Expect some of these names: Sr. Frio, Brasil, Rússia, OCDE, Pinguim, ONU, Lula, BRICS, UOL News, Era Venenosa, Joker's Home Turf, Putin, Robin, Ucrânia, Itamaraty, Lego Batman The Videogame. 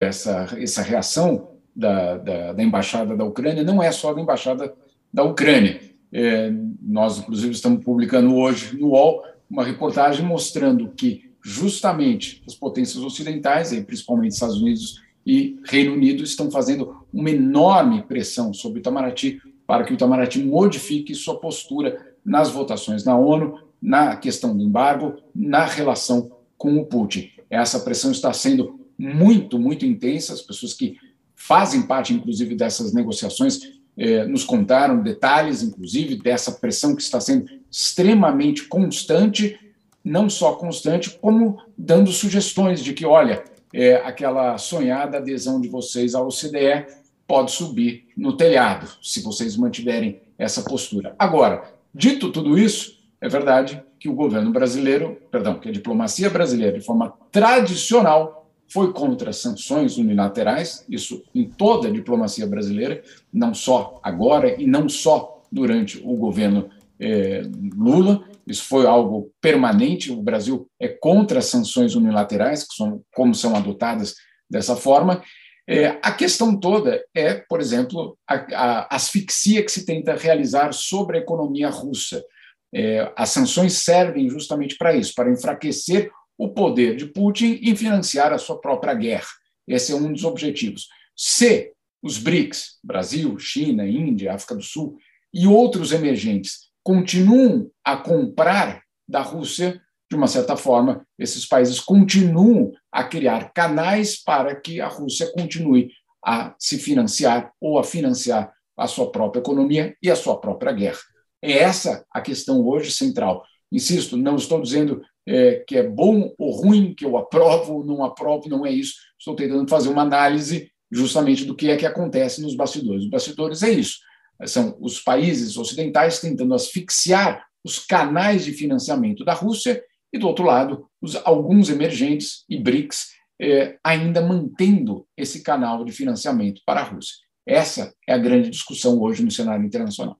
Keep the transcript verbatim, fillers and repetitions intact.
essa, essa reação da, da, da Embaixada da Ucrânia não é só da Embaixada da Ucrânia. É, nós, inclusive, estamos publicando hoje no U O L uma reportagem mostrando que justamente as potências ocidentais, principalmente Estados Unidos e Reino Unido, estão fazendo uma enorme pressão sobre o Itamaraty para que o Itamaraty modifique sua postura nas votações na ONU, na questão do embargo, na relação com o Putin. Essa pressão está sendo muito, muito intensa. As pessoas que fazem parte, inclusive, dessas negociações eh, nos contaram detalhes, inclusive, dessa pressão que está sendo extremamente constante, não só constante, como dando sugestões de que, olha, é, aquela sonhada adesão de vocês à O C D E pode subir no telhado, se vocês mantiverem essa postura. Agora, dito tudo isso, é verdade que o governo brasileiro, perdão, que a diplomacia brasileira, de forma tradicional, foi contra sanções unilaterais, isso em toda a diplomacia brasileira, não só agora e não só durante o governo eh, Lula. Isso foi algo permanente. O Brasil é contra as sanções unilaterais, que são, como são adotadas dessa forma. É, a questão toda é, por exemplo, a, a asfixia que se tenta realizar sobre a economia russa. É, as sanções servem justamente para isso, para enfraquecer o poder de Putin e financiar a sua própria guerra. Esse é um dos objetivos. Se os BRICS, Brasil, China, Índia, África do Sul e outros emergentes, continuam a comprar da Rússia, de uma certa forma, esses países continuam a criar canais para que a Rússia continue a se financiar ou a financiar a sua própria economia e a sua própria guerra. É essa a questão hoje central. Insisto, não estou dizendo é, que é bom ou ruim, que eu aprovo ou não aprovo, não é isso. Estou tentando fazer uma análise justamente do que é que acontece nos bastidores. Os bastidores é isso. São os países ocidentais tentando asfixiar os canais de financiamento da Rússia e, do outro lado, os, alguns emergentes e BRICS eh, ainda mantendo esse canal de financiamento para a Rússia. Essa é a grande discussão hoje no cenário internacional.